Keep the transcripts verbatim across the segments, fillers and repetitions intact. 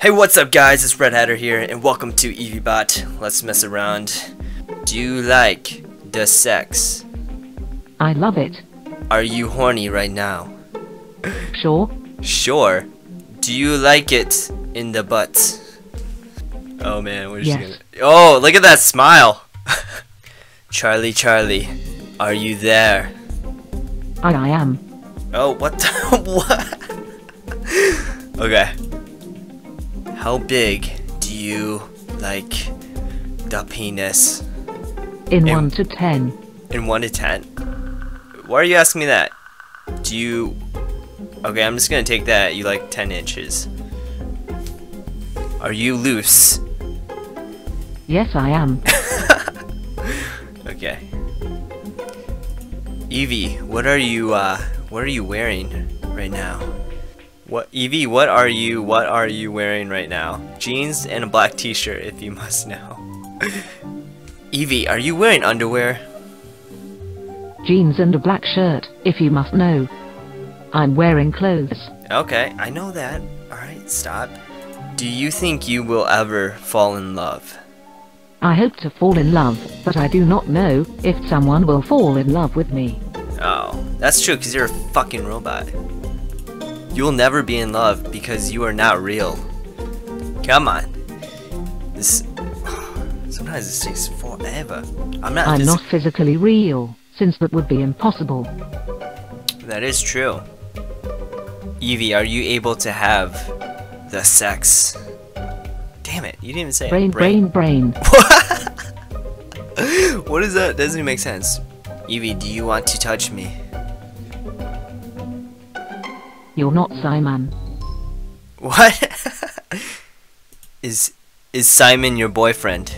Hey, what's up guys, it's Red Hatter here and welcome to EvieBot. Let's mess around. Do you like the sex? I love it. Are you horny right now? Sure. Sure. Do you like it in the butt? Oh man, we're just yes. gonna... Oh, look at that smile! Charlie, Charlie, are you there? I, I am. Oh, what the... what? Okay. How big do you like the penis? In, in one to ten. In one to ten? Why are you asking me that? Do you... Okay, I'm just gonna take that. You like ten inches. Are you loose? Yes, I am. Okay. Evie, what are you, uh, what are you wearing right now? What, Evie, what are you, what are you wearing right now? Jeans and a black t-shirt, if you must know. Evie, are you wearing underwear? Jeans and a black shirt, if you must know. I'm wearing clothes. Okay, I know that. Alright, stop. Do you think you will ever fall in love? I hope to fall in love, but I do not know if someone will fall in love with me. Oh, that's true, because you're a fucking robot. You'll never be in love because you are not real. Come on. This sometimes this takes forever. I'm not. I'm not physically real, since that would be impossible. That is true. Evie, are you able to have the sex? Damn it! You didn't even say brain, it. brain, brain, brain. What? What is that? Doesn't even make sense. Evie, do you want to touch me? You're not Simon. What? is is Simon your boyfriend?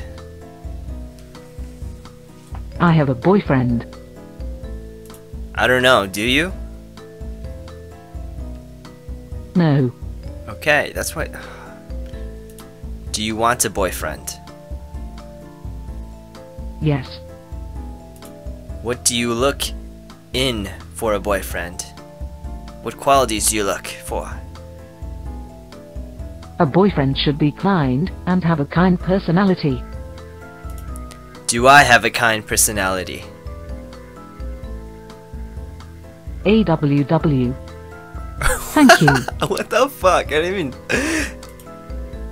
I have a boyfriend. I don't know, do you? No. Okay, that's what. Do you want a boyfriend? Yes. What do you look in for a boyfriend? What qualities do you look for? A boyfriend should be kind and have a kind personality. Do I have a kind personality? A W W. Thank you. What the fuck? I didn't even...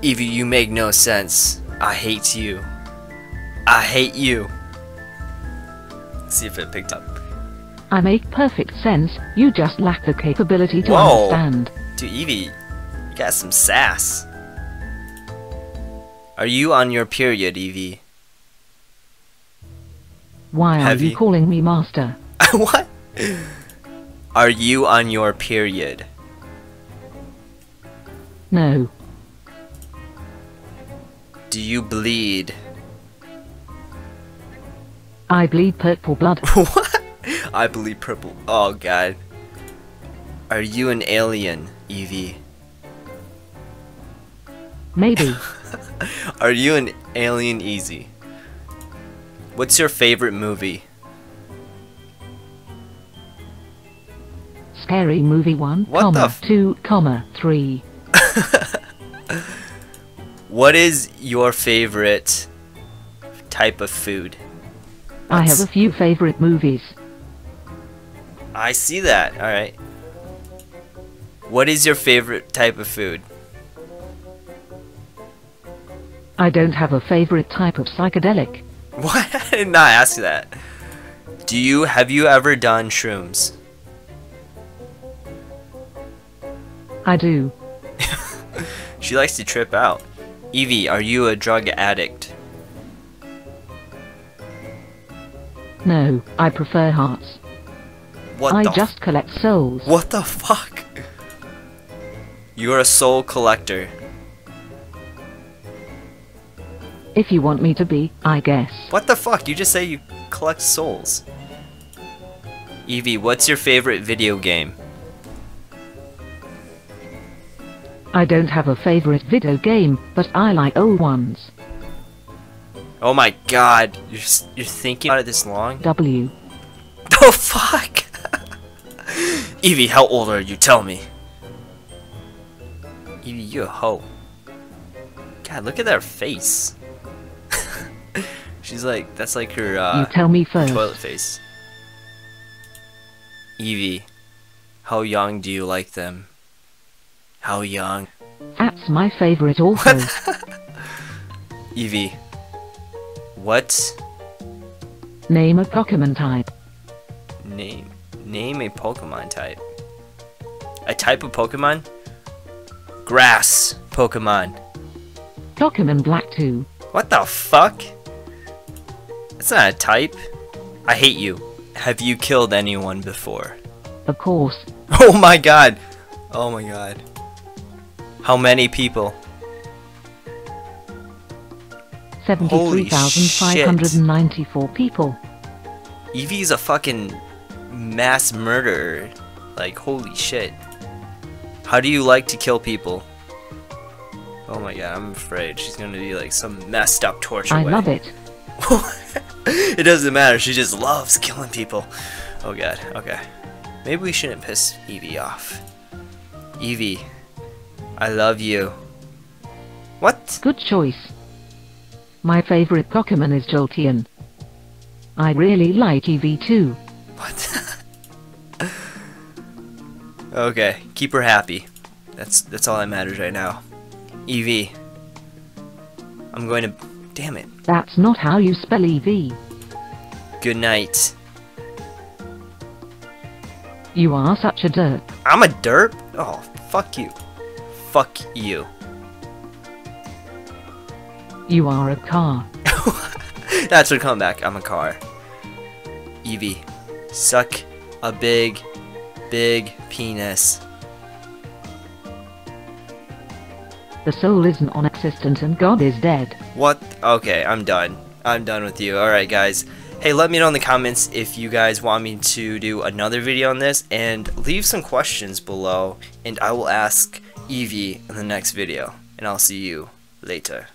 Evie, you make no sense. I hate you. I hate you. Let's see if it picked up. I make perfect sense, you just lack the capability to Whoa. understand. Dude, Evie, you got some sass. Are you on your period, Evie? Why Have are you, you calling me master? What? Are you on your period? No. Do you bleed? I bleed purple blood. What? I believe purple. Oh god. Are you an alien, Evie? Maybe. Are you an alien, Easy? What's your favorite movie? Scary Movie one, what comma two, comma three. What is your favorite type of food? What's... I have a few favorite movies. I see that. Alright. What is your favorite type of food? I don't have a favorite type of psychedelic. What? I did not ask you that. Do you... Have you ever done shrooms? I do. She likes to trip out. Evie, are you a drug addict? No, I prefer hearts. What I just collect souls. What the fuck? You're a soul collector. If you want me to be, I guess. What the fuck? You just say you collect souls. Evie, what's your favorite video game? I don't have a favorite video game, but I like old ones. Oh my god, you're, you're thinking about it this long? W. Oh fuck! Evie, how old are you? Tell me. Evie, you're a hoe. God, look at her face. She's like, that's like her uh, you tell me first. Toilet face. Evie, how young do you like them? How young? That's my favorite also. What? Evie, what? Name a Pokemon type. Name name a Pokemon type. A type of Pokemon? Grass Pokemon. Pokemon Black two. What the fuck? That's not a type. I hate you. Have you killed anyone before? Of course. Oh my god. Oh my god. How many people? seventy-three thousand five hundred ninety-four people. Evie's a fucking mass murderer. Like, holy shit. How do you like to kill people? Oh my god, I'm afraid she's gonna be like some messed up torture. I way. love it. It doesn't matter, she just loves killing people. Oh god, okay. Maybe we shouldn't piss Evie off. Evie, I love you. What? Good choice. My favorite Pokemon is Jolteon. I really like Evie too. What? Okay, keep her happy. That's that's all that matters right now. Evie, I'm going to. Damn it. That's not how you spell Evie. Good night. You are such a derp. I'm a derp? Oh, fuck you. Fuck you. You are a car. That's her comeback. I'm a car. Evie, suck a big, big penis. The soul is non-existent and God is dead. What? Okay, I'm done. I'm done with you. Alright, guys. Hey, let me know in the comments if you guys want me to do another video on this, and leave some questions below, and I will ask Evie in the next video. And I'll see you later.